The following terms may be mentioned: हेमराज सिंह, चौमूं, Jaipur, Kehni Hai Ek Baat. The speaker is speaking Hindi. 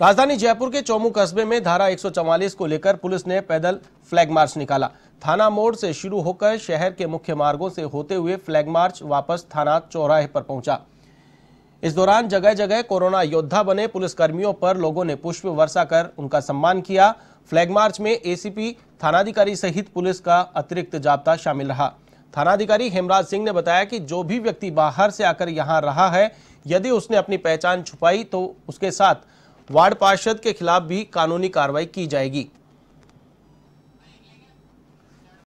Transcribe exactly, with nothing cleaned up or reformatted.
राजधानी जयपुर के चौमूं कस्बे में धारा एक सौ चौवालीस को लेकर पुलिस ने पैदल फ्लैग मार्च निकाला। थाना मोड़ से शुरू होकर शहर के मुख्य मार्गों से होते हुए फ्लैग मार्च वापस थाना चौराहे पर पहुंचा। इस दौरान जगह जगह कोरोना योद्धा बने पुलिसकर्मियों पर लोगों ने पुष्प वर्षा कर उनका सम्मान किया। फ्लैग मार्च में एसीपी, थानाधिकारी सहित पुलिस का अतिरिक्त जाब्ता शामिल रहा। थानाधिकारी हेमराज सिंह ने बताया कि जो भी व्यक्ति बाहर से आकर यहाँ रहा है, यदि उसने अपनी पहचान छुपाई तो उसके साथ वार्ड पार्षद के खिलाफ भी कानूनी कार्रवाई की जाएगी।